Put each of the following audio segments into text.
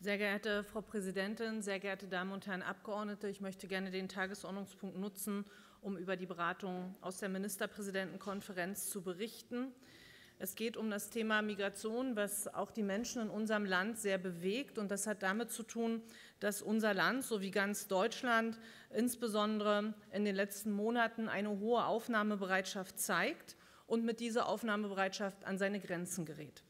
Sehr geehrte Frau Präsidentin, sehr geehrte Damen und Herren Abgeordnete, ich möchte gerne den Tagesordnungspunkt nutzen, um über die Beratung aus der Ministerpräsidentenkonferenz zu berichten. Es geht um das Thema Migration, was auch die Menschen in unserem Land sehr bewegt. Und das hat damit zu tun, dass unser Land, so wie ganz Deutschland, insbesondere in den letzten Monaten eine hohe Aufnahmebereitschaft zeigt und mit dieser Aufnahmebereitschaft an seine Grenzen gerät.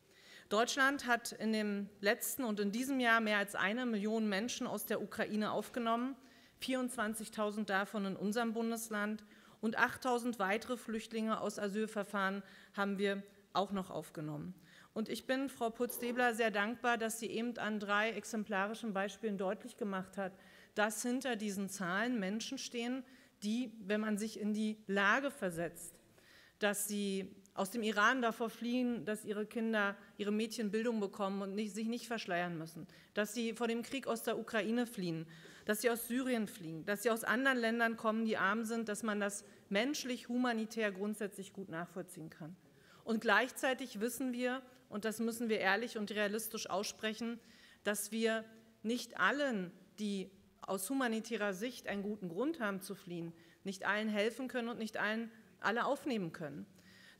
Deutschland hat in dem letzten und in diesem Jahr mehr als 1 Million Menschen aus der Ukraine aufgenommen, 24.000 davon in unserem Bundesland und 8.000 weitere Flüchtlinge aus Asylverfahren haben wir auch noch aufgenommen. Und ich bin Frau Putz-Debler sehr dankbar, dass sie eben an 3 exemplarischen Beispielen deutlich gemacht hat, dass hinter diesen Zahlen Menschen stehen, die, wenn man sich in die Lage versetzt, dass sie aus dem Iran davor fliehen, dass ihre Kinder, ihre Mädchen Bildung bekommen und nicht, sich nicht verschleiern müssen, dass sie vor dem Krieg aus der Ukraine fliehen, dass sie aus Syrien fliehen, dass sie aus anderen Ländern kommen, die arm sind, dass man das menschlich, humanitär grundsätzlich gut nachvollziehen kann. Und gleichzeitig wissen wir, und das müssen wir ehrlich und realistisch aussprechen, dass wir nicht allen, die aus humanitärer Sicht einen guten Grund haben zu fliehen, nicht allen helfen können und nicht allen alle aufnehmen können.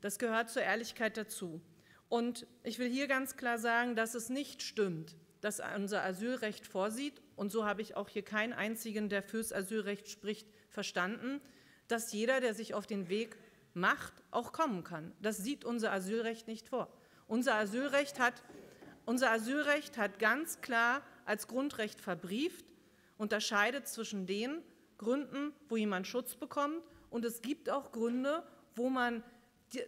Das gehört zur Ehrlichkeit dazu. Und ich will hier ganz klar sagen, dass es nicht stimmt, dass unser Asylrecht vorsieht, und so habe ich auch hier keinen einzigen, der fürs Asylrecht spricht, verstanden, dass jeder, der sich auf den Weg macht, auch kommen kann. Das sieht unser Asylrecht nicht vor. Unser Asylrecht hat ganz klar als Grundrecht verbrieft, unterscheidet zwischen den Gründen, wo jemand Schutz bekommt, und es gibt auch Gründe,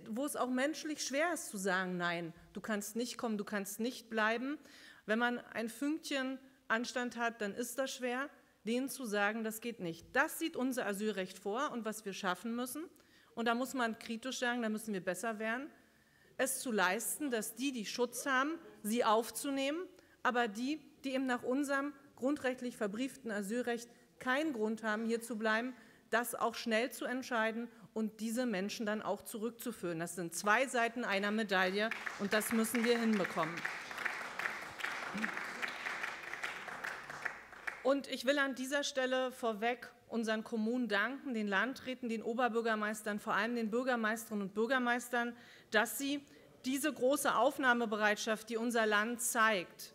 wo es auch menschlich schwer ist zu sagen, nein, du kannst nicht kommen, du kannst nicht bleiben. Wenn man ein Fünkchen Anstand hat, dann ist das schwer, denen zu sagen, das geht nicht. Das sieht unser Asylrecht vor und was wir schaffen müssen, und da muss man kritisch sagen, da müssen wir besser werden, es zu leisten, dass die, die Schutz haben, sie aufzunehmen, aber die, die eben nach unserem grundrechtlich verbrieften Asylrecht keinen Grund haben, hier zu bleiben, das auch schnell zu entscheiden und diese Menschen dann auch zurückzuführen. Das sind 2 Seiten einer Medaille und das müssen wir hinbekommen. Und ich will an dieser Stelle vorweg unseren Kommunen danken, den Landräten, den Oberbürgermeistern, vor allem den Bürgermeisterinnen und Bürgermeistern, dass sie diese große Aufnahmebereitschaft, die unser Land zeigt,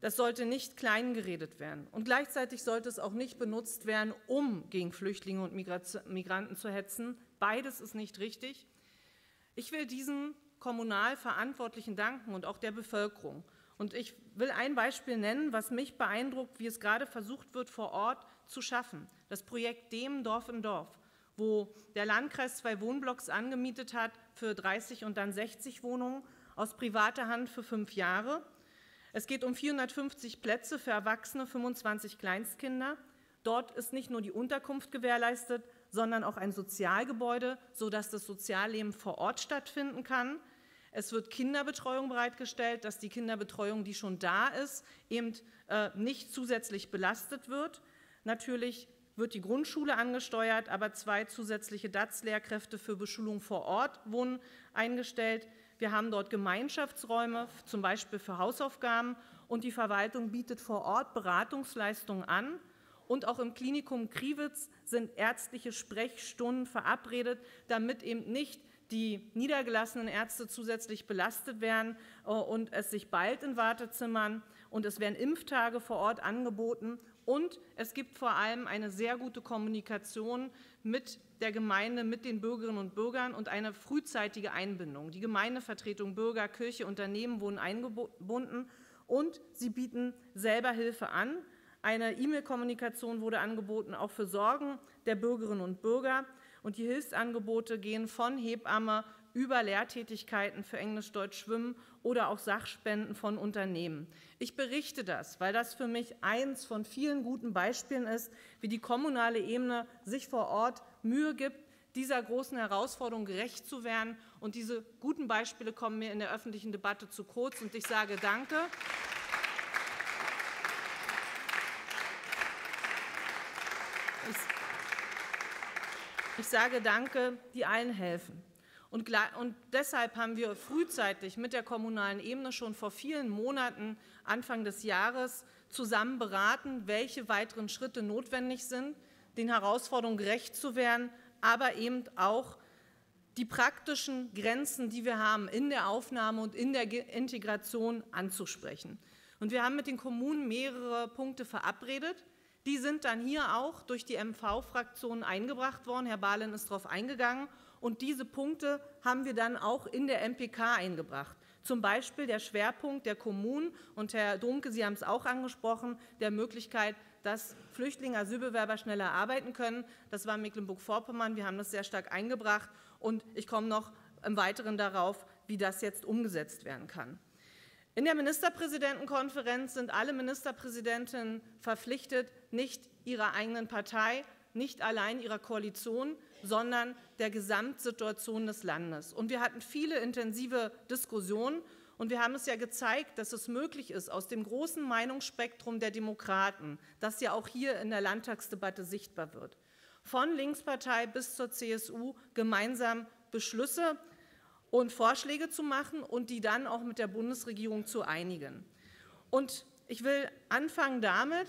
das sollte nicht klein geredet werden. Und gleichzeitig sollte es auch nicht benutzt werden, um gegen Flüchtlinge und Migranten zu hetzen. Beides ist nicht richtig. Ich will diesen kommunal Verantwortlichen danken und auch der Bevölkerung. Und ich will ein Beispiel nennen, was mich beeindruckt, wie es gerade versucht wird, vor Ort zu schaffen. Das Projekt Dem Dorf im Dorf, wo der Landkreis 2 Wohnblocks angemietet hat für 30 und dann 60 Wohnungen aus privater Hand für 5 Jahre. Es geht um 450 Plätze für Erwachsene, 25 Kleinstkinder. Dort ist nicht nur die Unterkunft gewährleistet, sondern auch ein Sozialgebäude, sodass das Sozialleben vor Ort stattfinden kann. Es wird Kinderbetreuung bereitgestellt, dass die Kinderbetreuung, die schon da ist, eben nicht zusätzlich belastet wird. Natürlich wird die Grundschule angesteuert, aber 2 zusätzliche DAZ-Lehrkräfte für Beschulung vor Ort wurden eingestellt. Wir haben dort Gemeinschaftsräume, zum Beispiel für Hausaufgaben, und die Verwaltung bietet vor Ort Beratungsleistungen an. Und auch im Klinikum Krivitz sind ärztliche Sprechstunden verabredet, damit eben nicht die niedergelassenen Ärzte zusätzlich belastet werden und es sich bald in Wartezimmern, und es werden Impftage vor Ort angeboten. Und es gibt vor allem eine sehr gute Kommunikation mit der Gemeinde, mit den Bürgerinnen und Bürgern und eine frühzeitige Einbindung. Die Gemeindevertretung, Bürger, Kirche, Unternehmen wurden eingebunden und sie bieten selber Hilfe an. Eine E-Mail-Kommunikation wurde angeboten, auch für Sorgen der Bürgerinnen und Bürger. Und die Hilfsangebote gehen von Hebamme über Lehrtätigkeiten für Englisch, Deutsch, Schwimmen oder auch Sachspenden von Unternehmen. Ich berichte das, weil das für mich eins von vielen guten Beispielen ist, wie die kommunale Ebene sich vor Ort Mühe gibt, dieser großen Herausforderung gerecht zu werden. Und diese guten Beispiele kommen mir in der öffentlichen Debatte zu kurz. Und ich sage danke. Ich sage danke, die allen helfen. Und deshalb haben wir frühzeitig mit der kommunalen Ebene schon vor vielen Monaten, Anfang des Jahres, zusammen beraten, welche weiteren Schritte notwendig sind, den Herausforderungen gerecht zu werden, aber eben auch die praktischen Grenzen, die wir haben, in der Aufnahme und in der Integration anzusprechen. Und wir haben mit den Kommunen mehrere Punkte verabredet. Die sind dann hier auch durch die MV-Fraktion eingebracht worden. Herr Barlin ist darauf eingegangen. Und diese Punkte haben wir dann auch in der MPK eingebracht. Zum Beispiel der Schwerpunkt der Kommunen und Herr Dunke, Sie haben es auch angesprochen, der Möglichkeit, dass Flüchtlinge, Asylbewerber schneller arbeiten können. Das war Mecklenburg-Vorpommern. Wir haben das sehr stark eingebracht. Und ich komme noch im Weiteren darauf, wie das jetzt umgesetzt werden kann. In der Ministerpräsidentenkonferenz sind alle Ministerpräsidentinnen verpflichtet, nicht ihrer eigenen Partei, nicht allein ihrer Koalition, sondern der Gesamtsituation des Landes. Und wir hatten viele intensive Diskussionen. Und wir haben es ja gezeigt, dass es möglich ist, aus dem großen Meinungsspektrum der Demokraten, das ja auch hier in der Landtagsdebatte sichtbar wird, von Linkspartei bis zur CSU gemeinsam Beschlüsse und Vorschläge zu machen und die dann auch mit der Bundesregierung zu einigen. Und ich will anfangen damit,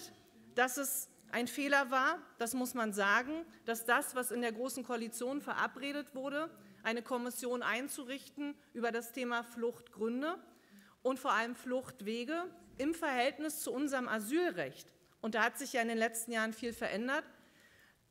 dass es ein Fehler war, das muss man sagen, dass das, was in der Großen Koalition verabredet wurde, eine Kommission einzurichten über das Thema Fluchtgründe und vor allem Fluchtwege im Verhältnis zu unserem Asylrecht, und da hat sich ja in den letzten Jahren viel verändert,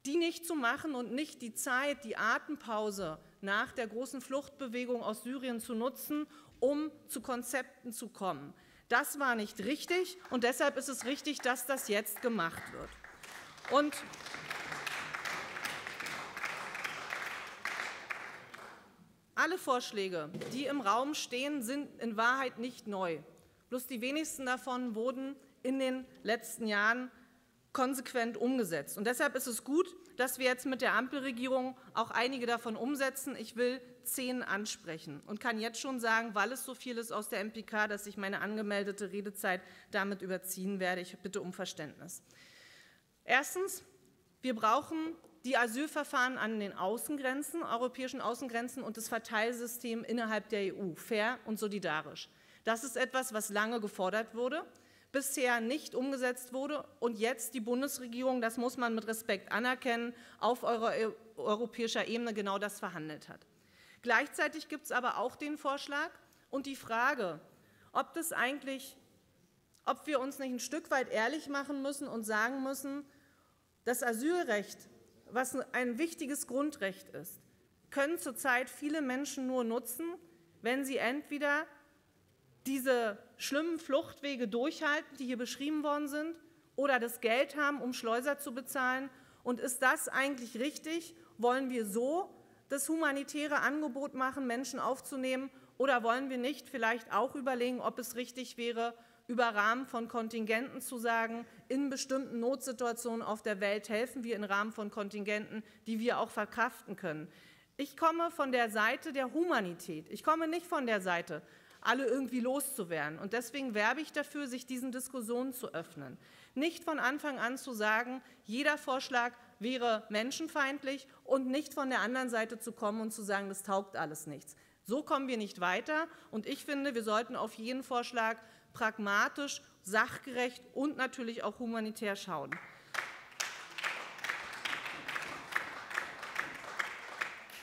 die nicht zu machen und nicht die Zeit, die Atempause nach der großen Fluchtbewegung aus Syrien zu nutzen, um zu Konzepten zu kommen. Das war nicht richtig, und deshalb ist es richtig, dass das jetzt gemacht wird. Und alle Vorschläge, die im Raum stehen, sind in Wahrheit nicht neu. Bloß die wenigsten davon wurden in den letzten Jahren konsequent umgesetzt. Und deshalb ist es gut, dass wir jetzt mit der Ampelregierung auch einige davon umsetzen. Ich will 10 ansprechen und kann jetzt schon sagen, weil es so viel ist aus der MPK, dass ich meine angemeldete Redezeit damit überziehen werde. Ich bitte um Verständnis. Erstens, wir brauchen die Asylverfahren an den Außengrenzen, europäischen Außengrenzen, und das Verteilsystem innerhalb der EU, fair und solidarisch. Das ist etwas, was lange gefordert wurde, bisher nicht umgesetzt wurde, und jetzt die Bundesregierung, das muss man mit Respekt anerkennen, auf europäischer Ebene genau das verhandelt hat. Gleichzeitig gibt es aber auch den Vorschlag und die Frage, ob wir uns nicht ein Stück weit ehrlich machen müssen und sagen müssen, das Asylrecht, was ein wichtiges Grundrecht ist, können zurzeit viele Menschen nur nutzen, wenn sie entweder diese schlimmen Fluchtwege durchhalten, die hier beschrieben worden sind, oder das Geld haben, um Schleuser zu bezahlen. Und ist das eigentlich richtig? Wollen wir so das humanitäre Angebot machen, Menschen aufzunehmen, oder wollen wir nicht vielleicht auch überlegen, ob es richtig wäre, über Rahmen von Kontingenten zu sagen, in bestimmten Notsituationen auf der Welt helfen wir im Rahmen von Kontingenten, die wir auch verkraften können. Ich komme von der Seite der Humanität. Ich komme nicht von der Seite, alle irgendwie loszuwerden. Und deswegen werbe ich dafür, sich diesen Diskussionen zu öffnen. Nicht von Anfang an zu sagen, jeder Vorschlag wäre menschenfeindlich, und nicht von der anderen Seite zu kommen und zu sagen, das taugt alles nichts. So kommen wir nicht weiter. Und ich finde, wir sollten auf jeden Vorschlag pragmatisch, sachgerecht und natürlich auch humanitär schauen.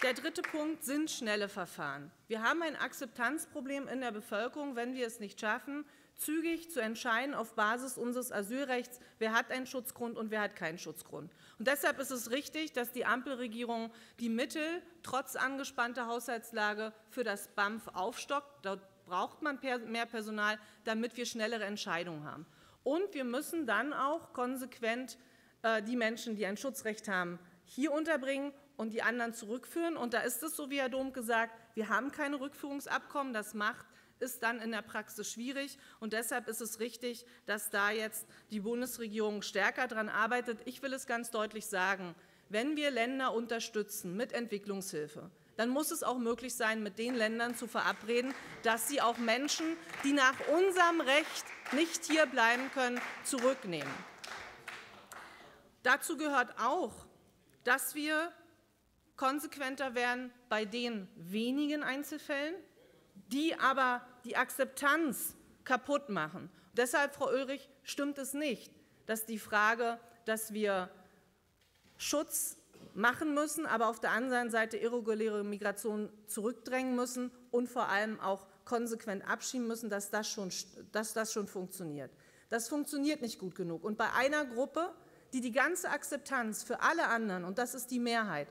Der dritte Punkt sind schnelle Verfahren. Wir haben ein Akzeptanzproblem in der Bevölkerung, wenn wir es nicht schaffen, zügig zu entscheiden auf Basis unseres Asylrechts, wer hat einen Schutzgrund und wer hat keinen Schutzgrund. Und deshalb ist es richtig, dass die Ampelregierung die Mittel trotz angespannter Haushaltslage für das BAMF aufstockt. Dort braucht man mehr Personal, damit wir schnellere Entscheidungen haben. Und wir müssen dann auch konsequent die Menschen, die ein Schutzrecht haben, hier unterbringen und die anderen zurückführen. Und da ist es so, wie Herr Domb gesagt, wir haben keine Rückführungsabkommen. Das ist dann in der Praxis schwierig. Und deshalb ist es richtig, dass da jetzt die Bundesregierung stärker daran arbeitet. Ich will es ganz deutlich sagen, wenn wir Länder unterstützen mit Entwicklungshilfe, dann muss es auch möglich sein, mit den Ländern zu verabreden, dass sie auch Menschen, die nach unserem Recht nicht hier bleiben können, zurücknehmen. Dazu gehört auch, dass wir konsequenter werden bei den wenigen Einzelfällen, die aber die Akzeptanz kaputt machen. Deshalb, Frau Oehrich, stimmt es nicht, dass die Frage, dass wir Schutz machen müssen, aber auf der anderen Seite irreguläre Migration zurückdrängen müssen und vor allem auch konsequent abschieben müssen, dass das schon funktioniert. Das funktioniert nicht gut genug. Und bei einer Gruppe, die ganze Akzeptanz für alle anderen, und das ist die Mehrheit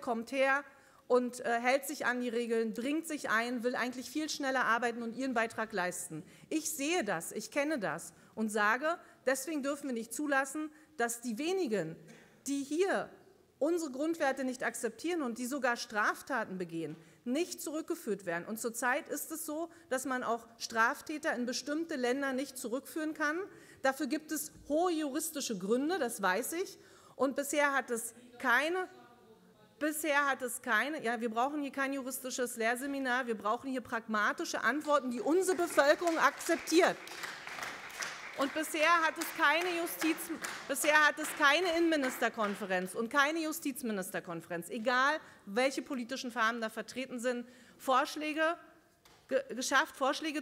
kommt her und hält sich an die Regeln, dringt sich ein, will eigentlich viel schneller arbeiten und ihren Beitrag leisten. Ich sehe das, ich kenne das und sage, deswegen dürfen wir nicht zulassen, dass die wenigen, die hier unsere Grundwerte nicht akzeptieren und die sogar Straftaten begehen, nicht zurückgeführt werden. Und zurzeit ist es so, dass man auch Straftäter in bestimmte Länder nicht zurückführen kann. Dafür gibt es hohe juristische Gründe, das weiß ich. Und bisher hat es keine, ja, wir brauchen hier kein juristisches Lehrseminar, wir brauchen hier pragmatische Antworten, die unsere Bevölkerung akzeptiert. Und bisher hat es keine Innenministerkonferenz und keine Justizministerkonferenz, egal welche politischen Farben da vertreten sind, Vorschläge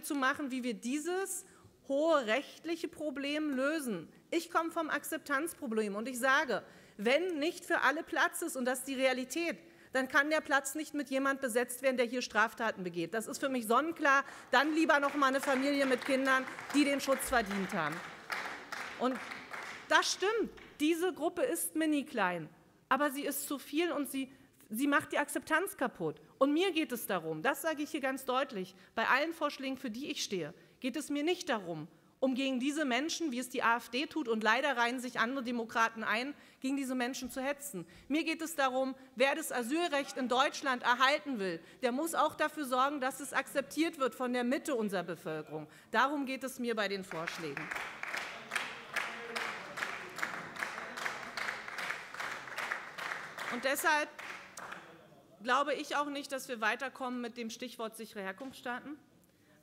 zu machen, wie wir dieses hohe rechtliche Problem lösen. Ich komme vom Akzeptanzproblem und ich sage, wenn nicht für alle Platz ist, und das ist die Realität, dann kann der Platz nicht mit jemand besetzt werden, der hier Straftaten begeht. Das ist für mich sonnenklar. Dann lieber noch mal eine Familie mit Kindern, die den Schutz verdient haben. Und das stimmt. Diese Gruppe ist mini klein, aber sie ist zu viel und sie macht die Akzeptanz kaputt. Und mir geht es darum, das sage ich hier ganz deutlich, bei allen Vorschlägen, für die ich stehe, geht es mir nicht darum, um gegen diese Menschen, wie es die AfD tut, und leider reihen sich andere Demokraten ein, gegen diese Menschen zu hetzen. Mir geht es darum, wer das Asylrecht in Deutschland erhalten will, der muss auch dafür sorgen, dass es akzeptiert wird von der Mitte unserer Bevölkerung. Darum geht es mir bei den Vorschlägen. Und deshalb glaube ich auch nicht, dass wir weiterkommen mit dem Stichwort sichere Herkunftsstaaten,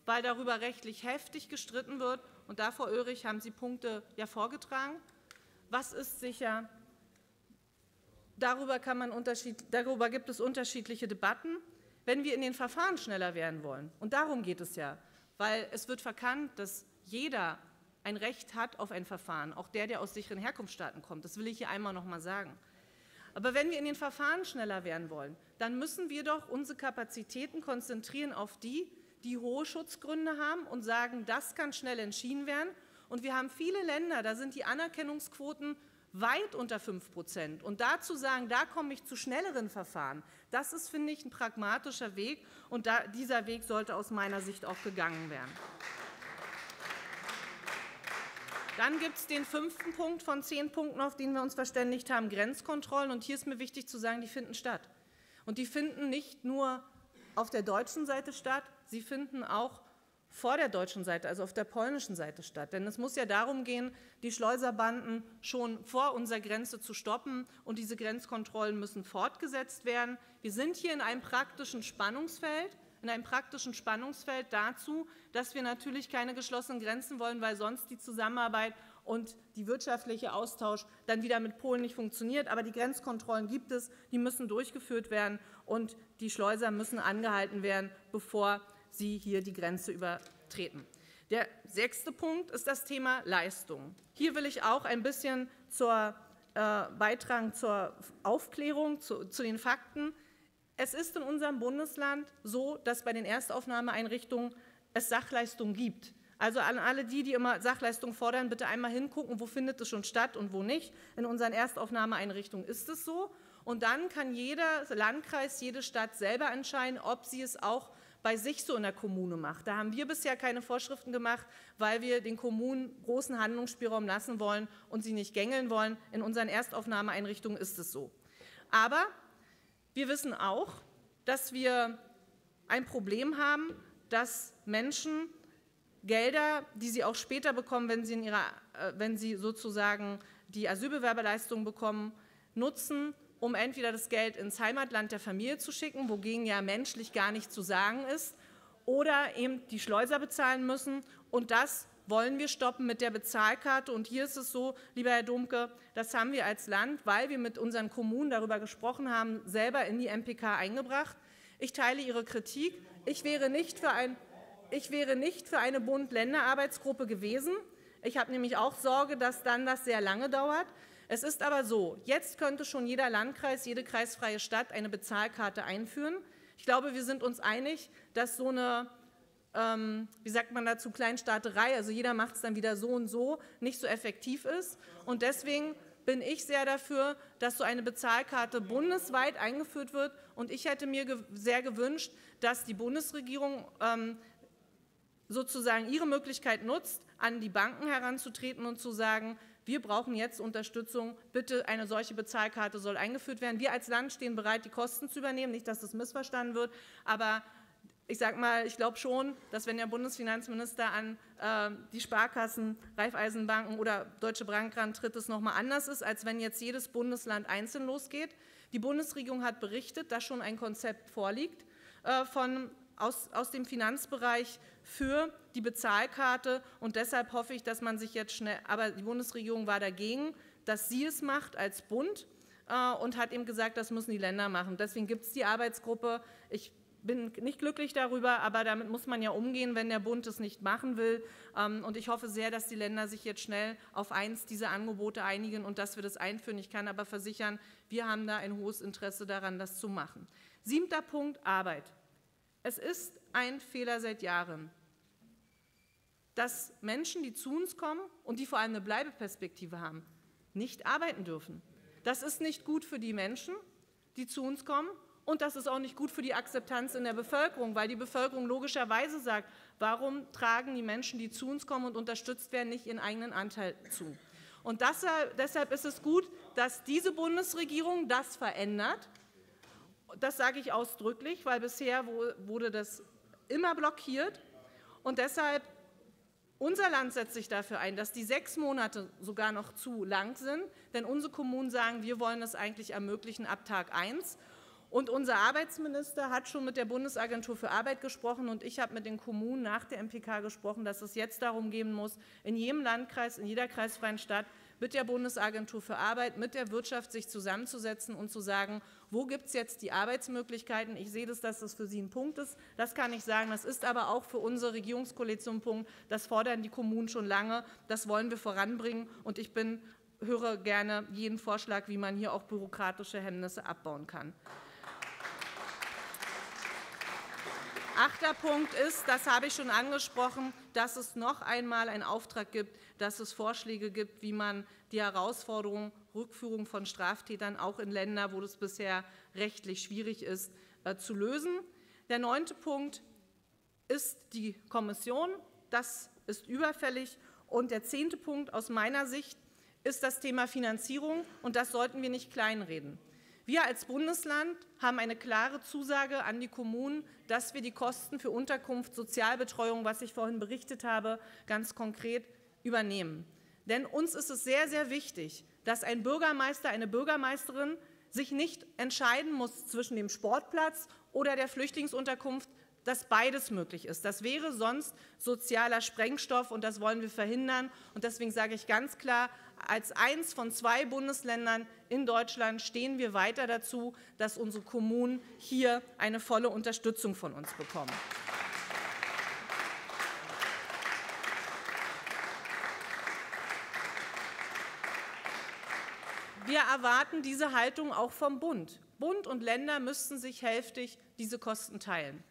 weil darüber rechtlich heftig gestritten wird. Und da, Frau Oehrich, haben Sie Punkte ja vorgetragen. Was ist sicher? Darüber gibt es unterschiedliche Debatten. Wenn wir in den Verfahren schneller werden wollen, und darum geht es ja, weil es wird verkannt, dass jeder ein Recht hat auf ein Verfahren, auch der aus sicheren Herkunftsstaaten kommt. Das will ich hier einmal noch mal sagen. Aber wenn wir in den Verfahren schneller werden wollen, dann müssen wir doch unsere Kapazitäten konzentrieren auf die, die hohe Schutzgründe haben und sagen, das kann schnell entschieden werden. Und wir haben viele Länder, da sind die Anerkennungsquoten weit unter 5%. Und dazu sagen, da komme ich zu schnelleren Verfahren, das ist, finde ich, ein pragmatischer Weg. Und dieser Weg sollte aus meiner Sicht auch gegangen werden. Dann gibt es den 5. Punkt von 10 Punkten, auf den wir uns verständigt haben, Grenzkontrollen. Und hier ist mir wichtig zu sagen, die finden statt. Und die finden nicht nur auf der deutschen Seite statt, sie finden auch vor der deutschen Seite, also auf der polnischen Seite statt. Denn es muss ja darum gehen, die Schleuserbanden schon vor unserer Grenze zu stoppen, und diese Grenzkontrollen müssen fortgesetzt werden. Wir sind hier in einem praktischen Spannungsfeld, dazu, dass wir natürlich keine geschlossenen Grenzen wollen, weil sonst die Zusammenarbeit und der wirtschaftliche Austausch dann wieder mit Polen nicht funktioniert. Aber die Grenzkontrollen gibt es, die müssen durchgeführt werden und die Schleuser müssen angehalten werden, bevor sie hier die Grenze übertreten. Der 6. Punkt ist das Thema Leistung. Hier will ich auch ein bisschen beitragen zur Aufklärung, zu den Fakten. Es ist in unserem Bundesland so, dass bei den Erstaufnahmeeinrichtungen es Sachleistungen gibt. Also an alle die immer Sachleistung fordern, bitte einmal hingucken, wo findet es schon statt und wo nicht. In unseren Erstaufnahmeeinrichtungen ist es so. Und dann kann jeder Landkreis, jede Stadt selber entscheiden, ob sie es auch bei sich so in der Kommune macht. Da haben wir bisher keine Vorschriften gemacht, weil wir den Kommunen großen Handlungsspielraum lassen wollen und sie nicht gängeln wollen. In unseren Erstaufnahmeeinrichtungen ist es so. Aber wir wissen auch, dass wir ein Problem haben, dass Menschen Gelder, die sie auch später bekommen, wenn sie sozusagen die Asylbewerberleistung bekommen, nutzen, um entweder das Geld ins Heimatland der Familie zu schicken, wogegen ja menschlich gar nichts zu sagen ist, oder eben die Schleuser bezahlen müssen. Und das wollen wir stoppen mit der Bezahlkarte. Und hier ist es so, lieber Herr Domke, das haben wir als Land, weil wir mit unseren Kommunen darüber gesprochen haben, selber in die MPK eingebracht. Ich teile Ihre Kritik. Ich wäre nicht für eine Bund-Länder-Arbeitsgruppe gewesen. Ich habe nämlich auch Sorge, dass dann das sehr lange dauert. Es ist aber so, jetzt könnte schon jeder Landkreis, jede kreisfreie Stadt eine Bezahlkarte einführen. Ich glaube, wir sind uns einig, dass so eine, wie sagt man dazu, Kleinstaaterei, also jeder macht es dann wieder so und so, nicht so effektiv ist. Und deswegen bin ich sehr dafür, dass so eine Bezahlkarte bundesweit eingeführt wird. Und ich hätte mir sehr gewünscht, dass die Bundesregierung sozusagen ihre Möglichkeit nutzt, an die Banken heranzutreten und zu sagen, wir brauchen jetzt Unterstützung, bitte eine solche Bezahlkarte soll eingeführt werden. Wir als Land stehen bereit, die Kosten zu übernehmen, nicht, dass das missverstanden wird, aber ich sage mal, ich glaube schon, dass wenn der Bundesfinanzminister an die Sparkassen, Raiffeisenbanken oder Deutsche Bank rantritt, es nochmal anders ist, als wenn jetzt jedes Bundesland einzeln losgeht. Die Bundesregierung hat berichtet, dass schon ein Konzept vorliegt aus dem Finanzbereich für die Bezahlkarte, und deshalb hoffe ich, dass man sich jetzt schnell, aber die Bundesregierung war dagegen, dass sie es macht als Bund und hat eben gesagt, das müssen die Länder machen. Deswegen gibt es die Arbeitsgruppe. Ich bin nicht glücklich darüber, aber damit muss man ja umgehen, wenn der Bund es nicht machen will. Und ich hoffe sehr, dass die Länder sich jetzt schnell auf eins dieser Angebote einigen und dass wir das einführen. Ich kann aber versichern, wir haben da ein hohes Interesse daran, das zu machen. 7. Punkt, Arbeit. Es ist ein Fehler seit Jahren, dass Menschen, die zu uns kommen und die vor allem eine Bleibeperspektive haben, nicht arbeiten dürfen. Das ist nicht gut für die Menschen, die zu uns kommen, und das ist auch nicht gut für die Akzeptanz in der Bevölkerung, weil die Bevölkerung logischerweise sagt, warum tragen die Menschen, die zu uns kommen und unterstützt werden, nicht ihren eigenen Anteil zu. Und deshalb ist es gut, dass diese Bundesregierung das verändert. Das sage ich ausdrücklich, weil bisher wurde das immer blockiert. Und deshalb, unser Land setzt sich dafür ein, dass die 6 Monate sogar noch zu lang sind. Denn unsere Kommunen sagen, wir wollen das eigentlich ermöglichen ab Tag 1. Und unser Arbeitsminister hat schon mit der Bundesagentur für Arbeit gesprochen. Und ich habe mit den Kommunen nach der MPK gesprochen, dass es jetzt darum gehen muss, in jedem Landkreis, in jeder kreisfreien Stadt, mit der Bundesagentur für Arbeit, mit der Wirtschaft sich zusammenzusetzen und zu sagen, wo gibt es jetzt die Arbeitsmöglichkeiten? Ich sehe, dass das für Sie ein Punkt ist. Das kann ich sagen. Das ist aber auch für unsere Regierungskoalition ein Punkt. Das fordern die Kommunen schon lange. Das wollen wir voranbringen. Und ich höre gerne jeden Vorschlag, wie man hier auch bürokratische Hemmnisse abbauen kann. 8. Punkt ist, das habe ich schon angesprochen, dass es noch einmal einen Auftrag gibt, dass es Vorschläge gibt, wie man die Herausforderung Rückführung von Straftätern auch in Länder, wo das bisher rechtlich schwierig ist, zu lösen. Der 9. Punkt ist die Kommission. Das ist überfällig. Und der 10. Punkt aus meiner Sicht ist das Thema Finanzierung. Und das sollten wir nicht kleinreden. Wir als Bundesland haben eine klare Zusage an die Kommunen, dass wir die Kosten für Unterkunft, Sozialbetreuung, was ich vorhin berichtet habe, ganz konkret übernehmen. Denn uns ist es sehr, sehr wichtig, dass ein Bürgermeister, eine Bürgermeisterin sich nicht entscheiden muss zwischen dem Sportplatz oder der Flüchtlingsunterkunft, dass beides möglich ist. Das wäre sonst sozialer Sprengstoff, und das wollen wir verhindern. Und deswegen sage ich ganz klar, als eins von 2 Bundesländern in Deutschland stehen wir weiter dazu, dass unsere Kommunen hier eine volle Unterstützung von uns bekommen. Wir erwarten diese Haltung auch vom Bund. Bund und Länder müssten sich hälftig diese Kosten teilen.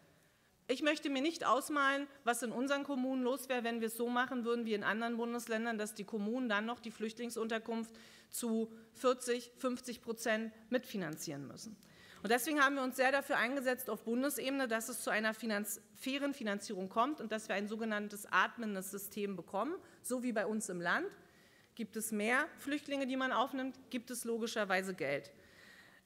Ich möchte mir nicht ausmalen, was in unseren Kommunen los wäre, wenn wir es so machen würden wie in anderen Bundesländern, dass die Kommunen dann noch die Flüchtlingsunterkunft zu 40–50% mitfinanzieren müssen. Und deswegen haben wir uns sehr dafür eingesetzt auf Bundesebene, dass es zu einer fairen Finanzierung kommt und dass wir ein sogenanntes atmendes System bekommen, so wie bei uns im Land. Gibt es mehr Flüchtlinge, die man aufnimmt, gibt es logischerweise Geld.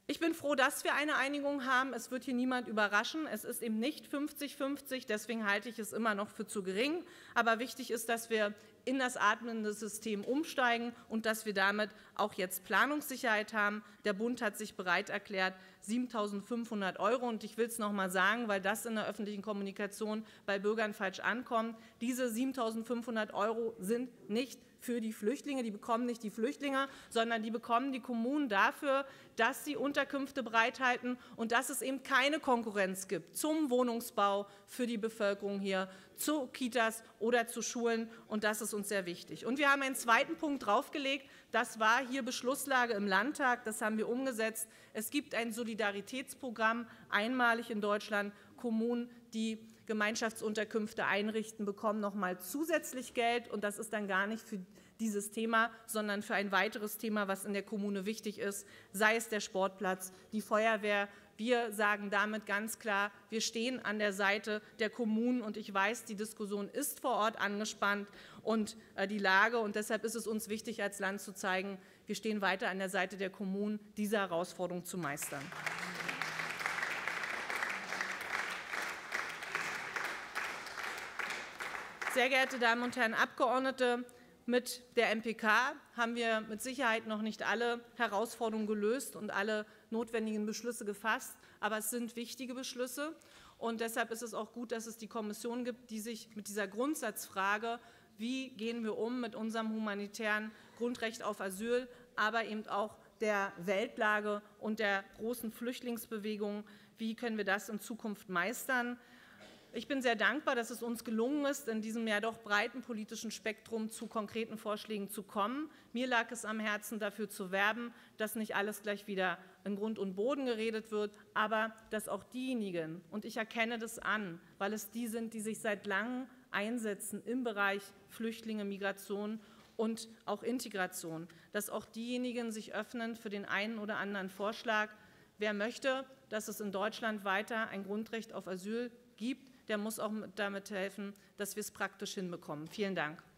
Ich bin froh, dass wir eine Einigung haben. Es wird hier niemand überraschen. Es ist eben nicht 50-50, deswegen halte ich es immer noch für zu gering. Aber wichtig ist, dass wir in das atmende System umsteigen und dass wir damit auch jetzt Planungssicherheit haben. Der Bund hat sich bereit erklärt, 7.500 €. Und ich will es noch mal sagen, weil das in der öffentlichen Kommunikation bei Bürgern falsch ankommt. Diese 7.500 € sind nicht für die Flüchtlinge. Die bekommen nicht die Flüchtlinge, sondern die bekommen die Kommunen dafür, dass sie Unterkünfte bereithalten und dass es eben keine Konkurrenz gibt zum Wohnungsbau für die Bevölkerung hier, zu Kitas oder zu Schulen. Und das ist uns sehr wichtig. Und wir haben einen zweiten Punkt draufgelegt. Das war hier Beschlusslage im Landtag. Das haben wir umgesetzt. Es gibt ein Solidaritätsprogramm, einmalig in Deutschland. Kommunen, die Gemeinschaftsunterkünfte einrichten, bekommen nochmal zusätzlich Geld. Und das ist dann gar nicht für dieses Thema, sondern für ein weiteres Thema, was in der Kommune wichtig ist, sei es der Sportplatz, die Feuerwehr. Wir sagen damit ganz klar, wir stehen an der Seite der Kommunen. Und ich weiß, die Diskussion ist vor Ort angespannt und die Lage. Und deshalb ist es uns wichtig, als Land zu zeigen, wir stehen weiter an der Seite der Kommunen, diese Herausforderung zu meistern. Sehr geehrte Damen und Herren Abgeordnete, mit der MPK haben wir mit Sicherheit noch nicht alle Herausforderungen gelöst und alle notwendigen Beschlüsse gefasst, aber es sind wichtige Beschlüsse. Und deshalb ist es auch gut, dass es die Kommission gibt, die sich mit dieser Grundsatzfrage, wie gehen wir um mit unserem humanitären Grundrecht auf Asyl, aber eben auch der Weltlage und der großen Flüchtlingsbewegung, wie können wir das in Zukunft meistern. Ich bin sehr dankbar, dass es uns gelungen ist, in diesem ja doch breiten politischen Spektrum zu konkreten Vorschlägen zu kommen. Mir lag es am Herzen, dafür zu werben, dass nicht alles gleich wieder in Grund und Boden geredet wird, aber dass auch diejenigen, und ich erkenne das an, weil es die sind, die sich seit langem einsetzen im Bereich Flüchtlinge, Migration und auch Integration, dass auch diejenigen sich öffnen für den einen oder anderen Vorschlag. Wer möchte, dass es in Deutschland weiter ein Grundrecht auf Asyl gibt, der muss auch damit helfen, dass wir es praktisch hinbekommen. Vielen Dank.